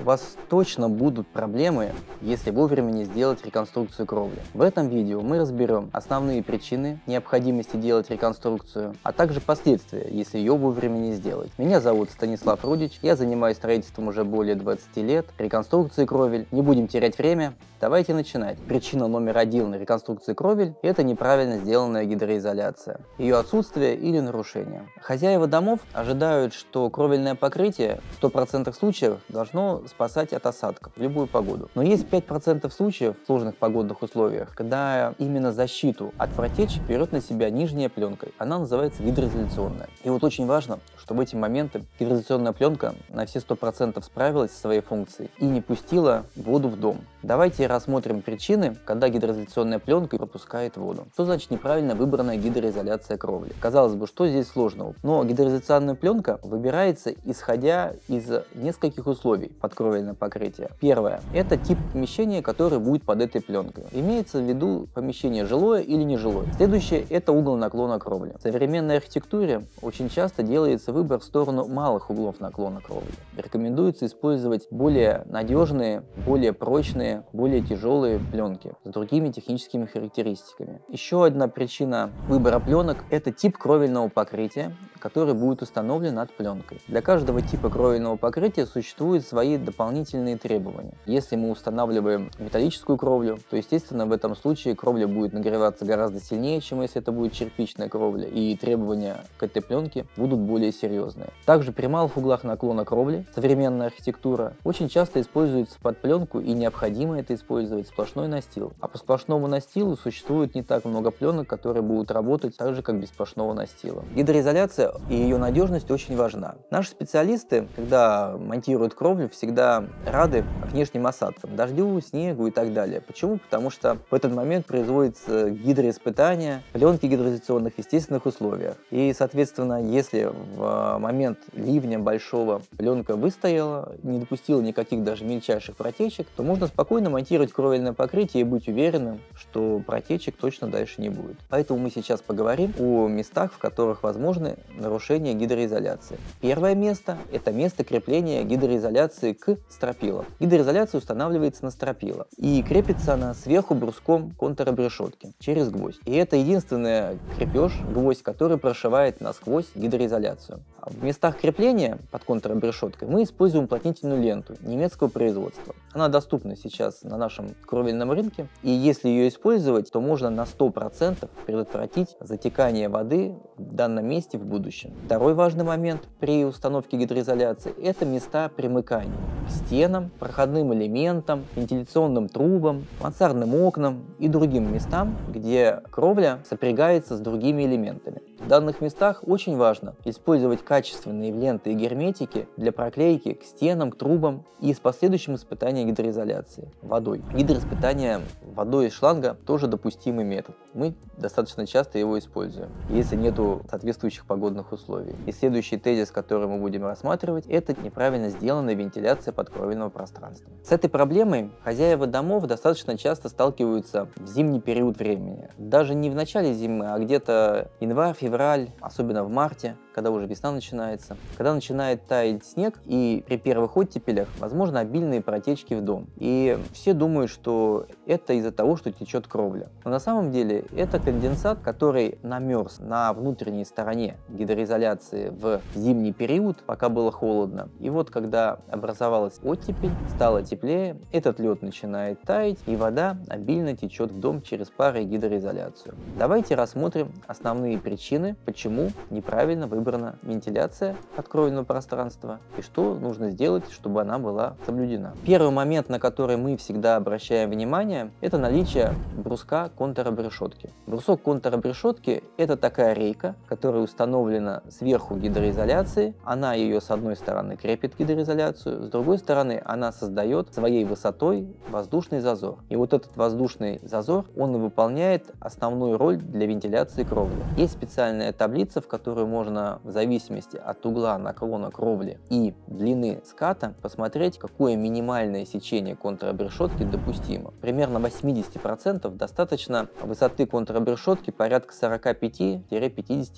У вас точно будут проблемы, если вовремя не сделать реконструкцию кровли. В этом видео мы разберем основные причины необходимости делать реконструкцию, а также последствия, если ее вовремя не сделать. Меня зовут Станислав Рудич, я занимаюсь строительством уже более 20 лет, реконструкцией кровель. Не будем терять время, давайте начинать. Причина номер один на реконструкции кровель – это неправильно сделанная гидроизоляция, ее отсутствие или нарушение. Хозяева домов ожидают, что кровельное покрытие в 100% случаев должно спасать от осадков в любую погоду. Но есть 5% случаев в сложных погодных условиях, когда именно защиту от протечи берет на себя нижняя пленка. Она называется гидроизоляционная. И вот очень важно, что в эти моменты гидроизоляционная пленка на все 100% справилась со своей функцией и не пустила воду в дом. Давайте рассмотрим причины, когда гидроизоляционная пленка пропускает воду. Что значит неправильно выбранная гидроизоляция кровли? Казалось бы, что здесь сложного? Но гидроизоляционная пленка выбирается, исходя из нескольких условий под кровельное покрытие. Первое – это тип помещения, который будет под этой пленкой. Имеется в виду помещение жилое или нежилое. Следующее – это угол наклона кровли. В современной архитектуре очень часто делается выбор в сторону малых углов наклона кровли. Рекомендуется использовать более надежные, более прочные, более тяжелые пленки с другими техническими характеристиками. Еще одна причина выбора пленок – это тип кровельного покрытия, который будет установлен над пленкой. Для каждого типа кровельного покрытия существуют свои дополнительные требования. Если мы устанавливаем металлическую кровлю, то, естественно, в этом случае кровля будет нагреваться гораздо сильнее, чем если это будет черепичная кровля, и требования к этой пленке будут более серьезные. Также при малых углах наклона кровли современная архитектура очень часто используется под пленку, и необходимо это использовать сплошной настил. А по сплошному настилу существует не так много пленок, которые будут работать так же, как без сплошного настила. Гидроизоляция и ее надежность очень важна. Наши специалисты, когда монтируют кровлю, всегда рады внешним осадкам, дождю, снегу и так далее. Почему? Потому что в этот момент производится гидроиспытание пленки гидроизоляционных в естественных условиях. И, соответственно, если в момент ливня большого пленка выстояла, не допустила никаких даже мельчайших протечек, то можно спокойно монтировать кровельное покрытие и быть уверенным, что протечек точно дальше не будет. Поэтому мы сейчас поговорим о местах, в которых возможны нарушение гидроизоляции. Первое место – это место крепления гидроизоляции к стропилам. Гидроизоляция устанавливается на стропила и крепится она сверху бруском контуробрешетки через гвоздь. И это единственный крепеж, гвоздь, который прошивает насквозь гидроизоляцию. В местах крепления под контуробрешеткой мы используем уплотнительную ленту немецкого производства. Она доступна сейчас на нашем кровельном рынке, и если ее использовать, то можно на 100% предотвратить затекание воды в данном месте в будущем. Второй важный момент при установке гидроизоляции – это места примыкания к стенам, проходным элементам, вентиляционным трубам, мансардным окнам и другим местам, где кровля сопрягается с другими элементами. В данных местах очень важно использовать качественные ленты и герметики для проклейки к стенам, к трубам и с последующим испытанием гидроизоляции водой. Гидроиспытание водой из шланга тоже допустимый метод. Мы достаточно часто его используем, если нету соответствующих погодных условий. И следующий тезис, который мы будем рассматривать, это неправильно сделанная вентиляция подкровельного пространства. С этой проблемой хозяева домов достаточно часто сталкиваются в зимний период времени. Даже не в начале зимы, а где-то январь, февраль, особенно в марте, когда уже весна начинается, когда начинает таять снег, и при первых оттепелях возможно обильные протечки в дом. И все думают, что это из-за того, что течет кровля. Но на самом деле это конденсат, который намерз на внутренней стороне гидроизоляции в зимний период, пока было холодно. И вот когда образовалась оттепель, стало теплее, этот лед начинает таять, и вода обильно течет в дом через пары и гидроизоляцию. Давайте рассмотрим основные причины, почему неправильно выбрать вентиляция подкровельного пространства и что нужно сделать, чтобы она была соблюдена. Первый момент, на который мы всегда обращаем внимание, это наличие бруска контуробрешетки. Брусок контуробрешетки – это такая рейка, которая установлена сверху гидроизоляции, она ее с одной стороны крепит гидроизоляцию, с другой стороны она создает своей высотой воздушный зазор. И вот этот воздушный зазор, он выполняет основную роль для вентиляции кровли. Есть специальные специальная таблица, в которую можно в зависимости от угла наклона кровли и длины ската посмотреть, какое минимальное сечение контрабрешетки допустимо. Примерно 80% достаточно высоты контрабрешетки порядка 45-50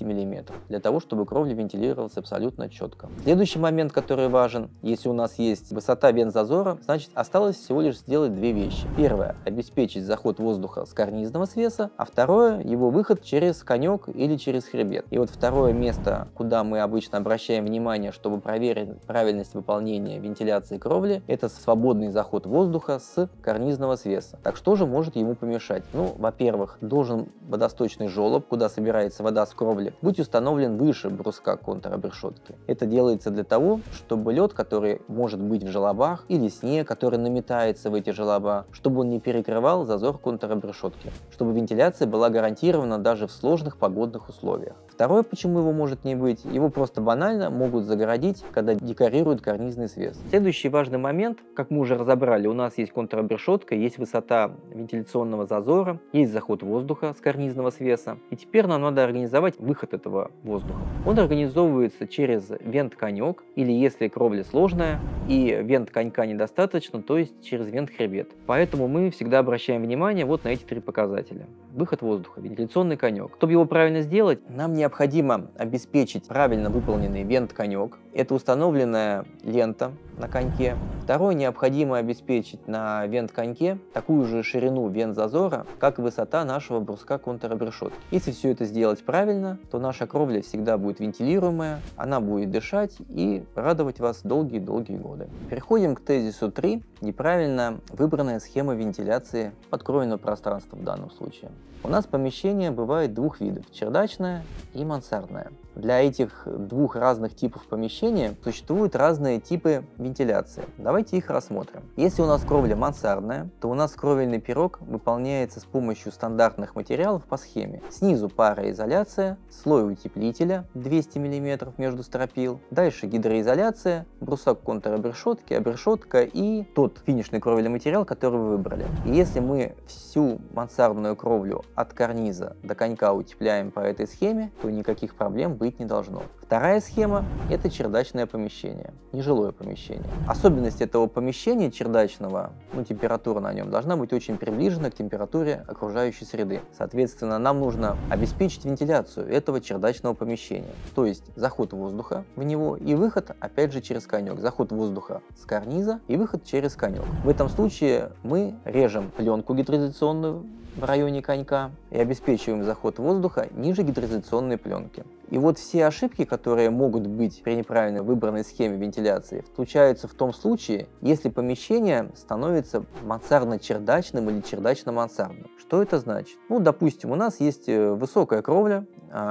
мм, для того, чтобы кровля вентилировалась абсолютно четко. Следующий момент, который важен: если у нас есть высота вен зазора, значит осталось всего лишь сделать две вещи. Первое – обеспечить заход воздуха с карнизного свеса, а второе – его выход через конек или через хребет. И вот второе место, куда мы обычно обращаем внимание, чтобы проверить правильность выполнения вентиляции кровли, это свободный заход воздуха с карнизного свеса. Так что же может ему помешать? Ну, во-первых, должен водосточный желоб, куда собирается вода с кровли, быть установлен выше бруска контрабрешетки. Это делается для того, чтобы лед, который может быть в желобах, или снег, который наметается в эти желоба, чтобы он не перекрывал зазор контрабрешетки, чтобы вентиляция была гарантирована даже в сложных погодных условиях. Второе, почему его может не быть: его просто банально могут загородить, когда декорируют карнизный свес. Следующий важный момент, как мы уже разобрали, у нас есть контрабрешетка, есть высота вентиляционного зазора, есть заход воздуха с карнизного свеса, и теперь нам надо организовать выход этого воздуха. Он организовывается через вент-конек, или если кровля сложная и вент-конька недостаточно, то есть через вент-хребет. Поэтому мы всегда обращаем внимание вот на эти три показателя: выход воздуха, вентиляционный конек. Чтобы его правильно сделать, нам необходимо обеспечить правильно выполненный вент-конек. Это установленная лента на коньке. Второе, необходимо обеспечить на вент-коньке такую же ширину вент-зазора, как и высота нашего бруска контрабрешетки. Если все это сделать правильно, то наша кровля всегда будет вентилируемая, она будет дышать и радовать вас долгие-долгие годы. Переходим к тезису 3. Неправильно выбранная схема вентиляции подкровельного пространства в данном случае. У нас помещение бывает двух видов: чердачное и мансардное. Для этих двух разных типов помещения существуют разные типы вентиляции. Давайте их рассмотрим. Если у нас кровля мансардная, то у нас кровельный пирог выполняется с помощью стандартных материалов по схеме: снизу пароизоляция, слой утеплителя 200 мм между стропил, дальше гидроизоляция, брусок контрабрешетки, обрешетка и тот финишный кровельный материал, который вы выбрали. И если мы всю мансардную кровлю от карниза до конька утепляем по этой схеме, то никаких проблем быть не должно. Вторая схема – это чердачное помещение, нежилое помещение. Особенность этого помещения чердачного, температура на нем должна быть очень приближена к температуре окружающей среды. Соответственно, нам нужно обеспечить вентиляцию этого чердачного помещения, то есть заход воздуха в него и выход, опять же, через конек. Заход воздуха с карниза и выход через конек. В этом случае мы режем пленку гидроизоляционную в районе конька и обеспечиваем заход воздуха ниже гидроизоляционной пленки. И вот все ошибки, которые могут быть при неправильно выбранной схеме вентиляции, случаются в том случае, если помещение становится мансардно-чердачным или чердачно-мансардным. Что это значит? Ну, допустим, у нас есть высокая кровля,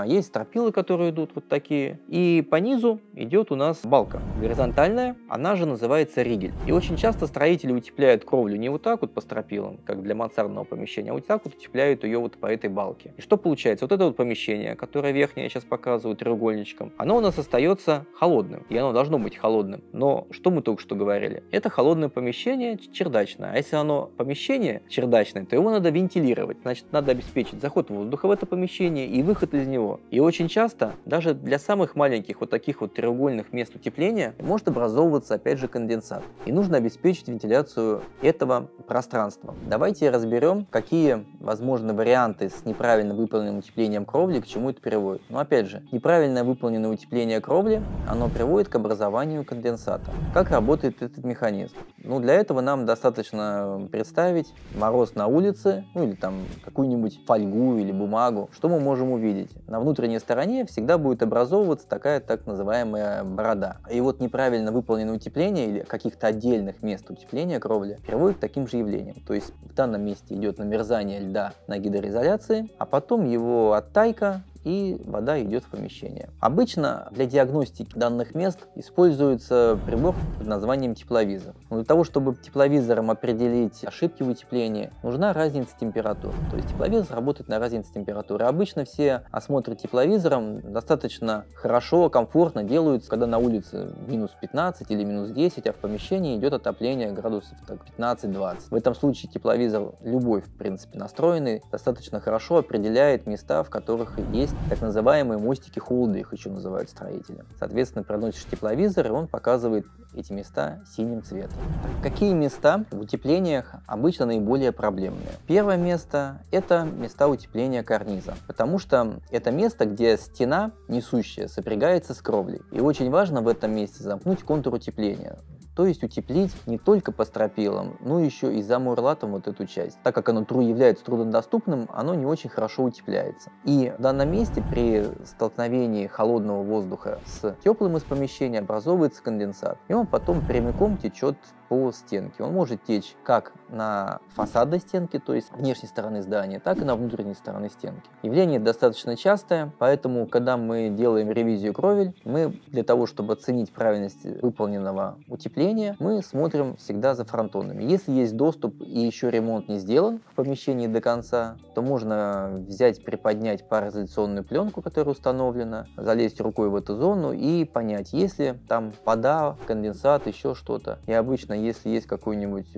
есть стропилы, которые идут вот такие, и по низу идет у нас балка горизонтальная, она же называется ригель. И очень часто строители утепляют кровлю не вот так вот по стропилам, как для мансардного помещения, а вот так вот утепляют ее вот по этой балке. И что получается? Вот это вот помещение, которое верхнее я сейчас показываю треугольничком, оно у нас остается холодным, и оно должно быть холодным. Но что мы только что говорили? Это холодное помещение чердачное, а если оно помещение чердачное, то его надо вентилировать, значит, надо обеспечить заход воздуха в это помещение и выход из него. И очень часто даже для самых маленьких вот таких вот треугольных мест утепления может образовываться, опять же, конденсат. И нужно обеспечить вентиляцию этого пространства. Давайте разберем, какие возможны варианты с неправильно выполненным утеплением кровли, к чему это приводит. Но опять же, неправильно выполненное утепление кровли, оно приводит к образованию конденсата. Как работает этот механизм? Ну, для этого нам достаточно представить мороз на улице, ну или там какую-нибудь фольгу или бумагу. Что мы можем увидеть? На внутренней стороне всегда будет образовываться такая так называемая борода. И вот неправильно выполненное утепление или каких-то отдельных мест утепления кровли приводит к таким же явлениям. То есть в данном месте идет намерзание льда на гидроизоляции, а потом его оттайка, и вода идет в помещение. Обычно для диагностики данных мест используется прибор под названием тепловизор. Но для того, чтобы тепловизором определить ошибки в утеплении, нужна разница температур. То есть тепловизор работает на разнице температуры. Обычно все осмотры тепловизором достаточно хорошо, комфортно делаются, когда на улице минус 15 или минус 10, а в помещении идет отопление градусов 15-20. В этом случае тепловизор, любой в принципе настроенный, достаточно хорошо определяет места, в которых есть есть так называемые мостики холода, их еще называют строители. Соответственно, проносишь тепловизор, и он показывает эти места синим цветом. Какие места в утеплениях обычно наиболее проблемные? Первое место – это места утепления карниза, потому что это место, где стена несущая сопрягается с кровлей. И очень важно в этом месте замкнуть контур утепления. То есть утеплить не только по стропилам, но еще и замурлатом вот эту часть. Так как оно является труднодоступным, оно не очень хорошо утепляется. И в данном месте при столкновении холодного воздуха с теплым из помещения образовывается конденсат. И он потом прямиком течет по стенке. Он может течь как на фасадной стенке, то есть внешней стороны здания, так и на внутренней стороны стенки. Явление достаточно частое, поэтому, когда мы делаем ревизию кровель, мы для того, чтобы оценить правильность выполненного утепления, мы смотрим всегда за фронтонами. Если есть доступ и еще ремонт не сделан в помещении до конца, то можно взять, приподнять пароизоляционную пленку, которая установлена, залезть рукой в эту зону и понять, есть ли там вода, конденсат, еще что-то. И обычно, если есть какой-нибудь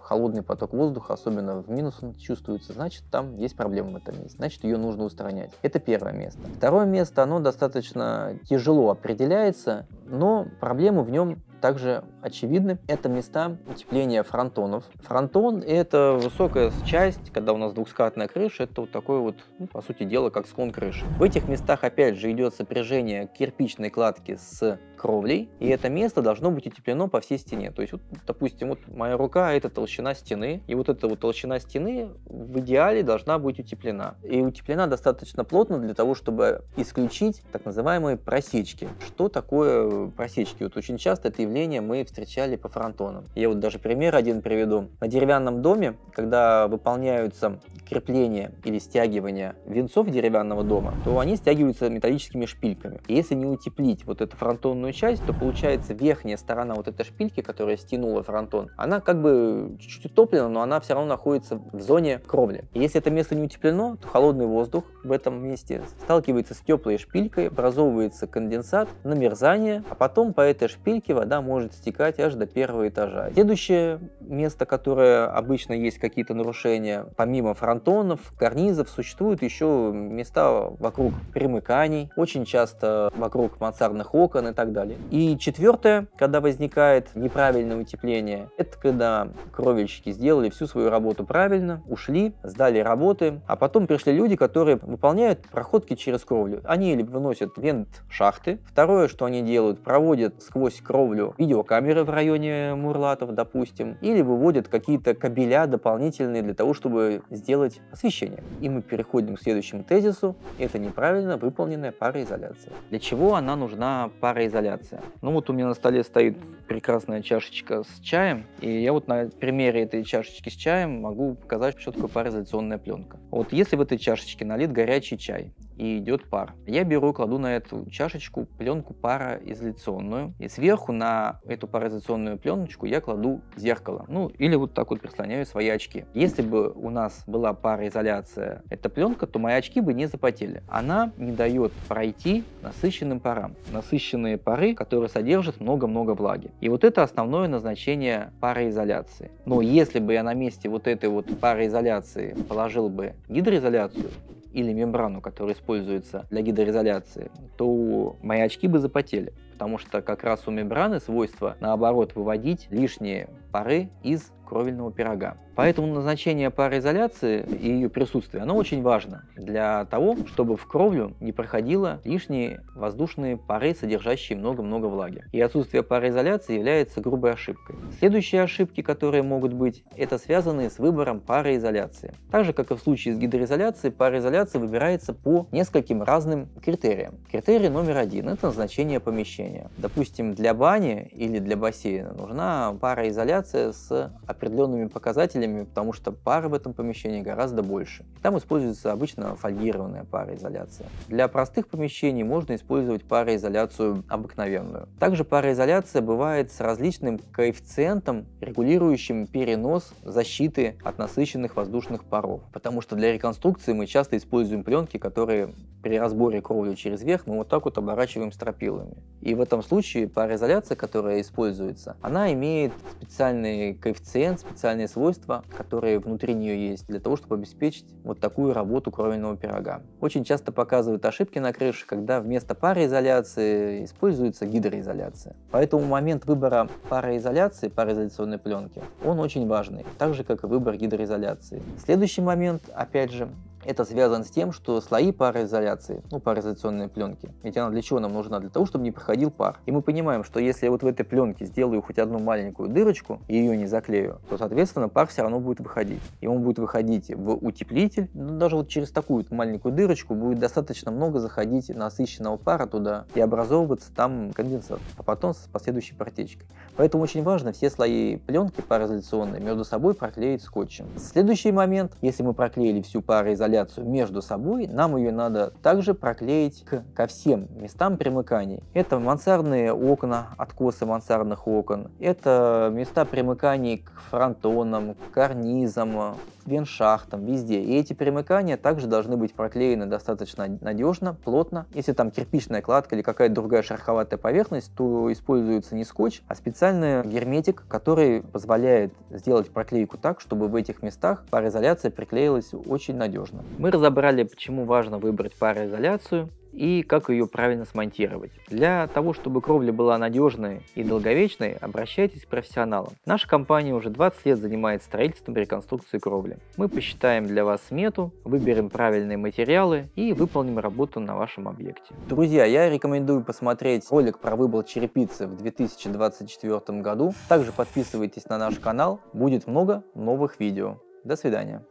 холодный поток воздуха, особенно в минус он чувствуется, значит, там есть проблема в этом месте, значит, ее нужно устранять. Это первое место. Второе место, оно достаточно тяжело определяется, но проблемы в нем также очевидны. Это места утепления фронтонов. Фронтон – это высокая часть, когда у нас двухскатная крыша, это вот такое вот, по сути дела, как склон крыши. В этих местах, опять же, идет сопряжение кирпичной кладки с кровлей, и это место должно быть утеплено по всей стене. То есть, допустим, моя рука – это толщина стены, и эта толщина стены в идеале должна быть утеплена. И утеплена достаточно плотно для того, чтобы исключить так называемые просечки. Что такое просечки? Очень часто это является мы встречали по фронтонам. Я даже пример один приведу. На деревянном доме, когда выполняются крепления или стягивания венцов деревянного дома, то они стягиваются металлическими шпильками. И если не утеплить эту фронтонную часть, то получается верхняя сторона этой шпильки, которая стянула фронтон, она как бы чуть-чуть утоплена, но она все равно находится в зоне кровли. И если это место не утеплено, то холодный воздух в этом месте сталкивается с теплой шпилькой, образовывается конденсат, намерзание, а потом по этой шпильке вода может стекать аж до первого этажа. Следующее место, которое обычно есть какие-то нарушения, помимо фронтонов, карнизов, существуют еще места вокруг примыканий, очень часто вокруг мансардных окон и так далее. И четвертое, когда возникает неправильное утепление, это когда кровельщики сделали всю свою работу правильно, ушли, сдали работы, а потом пришли люди, которые выполняют проходки через кровлю. Они либо выносят вент-шахты, второе, что они делают, проводят сквозь кровлю видеокамеры в районе мурлатов, допустим, или выводят какие-то кабеля дополнительные для того, чтобы сделать освещение. И мы переходим к следующему тезису. Это неправильно выполненная пароизоляция. Для чего она нужна, пароизоляция? У меня на столе стоит прекрасная чашечка с чаем, и я на примере этой чашечки с чаем могу показать, что такое пароизоляционная пленка. Если в этой чашечке налит горячий чай и идет пар, я беру и кладу на эту чашечку пленку пароизоляционную, и сверху на эту пароизоляционную пленочку я кладу зеркало, или так прислоняю свои очки. Если бы у нас была пароизоляция, эта пленка, то мои очки бы не запотели. Она не дает пройти насыщенным парам. Насыщенные пары, которые содержат много-много влаги. И это основное назначение пароизоляции. Но если бы я на месте этой пароизоляции положил бы гидроизоляцию, или мембрану, которая используется для гидроизоляции, то мои очки бы запотели, потому что как раз у мембраны свойство, наоборот, выводить лишние пары из кровельного пирога. Поэтому назначение пароизоляции и ее присутствие, оно очень важно для того, чтобы в кровлю не проходило лишние воздушные пары, содержащие много-много влаги. И отсутствие пароизоляции является грубой ошибкой. Следующие ошибки, которые могут быть, это связанные с выбором пароизоляции. Так же, как и в случае с гидроизоляцией, пароизоляция выбирается по нескольким разным критериям. Критерий номер один – это назначение помещения. Допустим, для бани или для бассейна нужна пароизоляция с определенными показателями, потому что пара в этом помещении гораздо больше. Там используется обычно фольгированная пароизоляция. Для простых помещений можно использовать пароизоляцию обыкновенную. Также пароизоляция бывает с различным коэффициентом, регулирующим перенос защиты от насыщенных воздушных паров. Потому что для реконструкции мы часто используем пленки, которые при разборе кровли через верх мы оборачиваем стропилами. И в этом случае пароизоляция, которая используется, она имеет специальный коэффициент, специальные свойства, типа, которые внутри нее есть, для того, чтобы обеспечить вот такую работу кровельного пирога. Очень часто показывают ошибки на крыше, когда вместо пароизоляции используется гидроизоляция. Поэтому момент выбора пароизоляции, пароизоляционной пленки, он очень важный, так же, как и выбор гидроизоляции. Следующий момент, опять же, это связано с тем, что слои пароизоляции, пароизоляционные пленки, ведь она для чего нам нужна? Для того, чтобы не проходил пар. И мы понимаем, что если я вот в этой пленке сделаю хоть одну маленькую дырочку и ее не заклею, то, соответственно, пар все равно будет выходить. И он будет выходить в утеплитель, даже вот через такую маленькую дырочку будет достаточно много заходить насыщенного пара туда и образовываться там конденсат, а потом с последующей протечкой. Поэтому очень важно все слои пленки пароизоляционные между собой проклеить скотчем. Следующий момент, если мы проклеили всю пароизоляцию между собой, нам ее надо также проклеить ко всем местам примыканий. Это мансардные окна, откосы мансардных окон, это места примыканий к фронтонам, к карнизам, веншахтам, везде. И эти примыкания также должны быть проклеены достаточно надежно, плотно. Если там кирпичная кладка или какая-то другая шероховатая поверхность, то используется не скотч, а специальный герметик, который позволяет сделать проклейку так, чтобы в этих местах пароизоляция приклеилась очень надежно. Мы разобрали, почему важно выбрать пароизоляцию и как ее правильно смонтировать. Для того, чтобы кровля была надежной и долговечной, обращайтесь к профессионалам. Наша компания уже 20 лет занимается строительством и реконструкцией кровли. Мы посчитаем для вас смету, выберем правильные материалы и выполним работу на вашем объекте. Друзья, я рекомендую посмотреть ролик про выбор черепицы в 2024 году. Также подписывайтесь на наш канал, будет много новых видео. До свидания.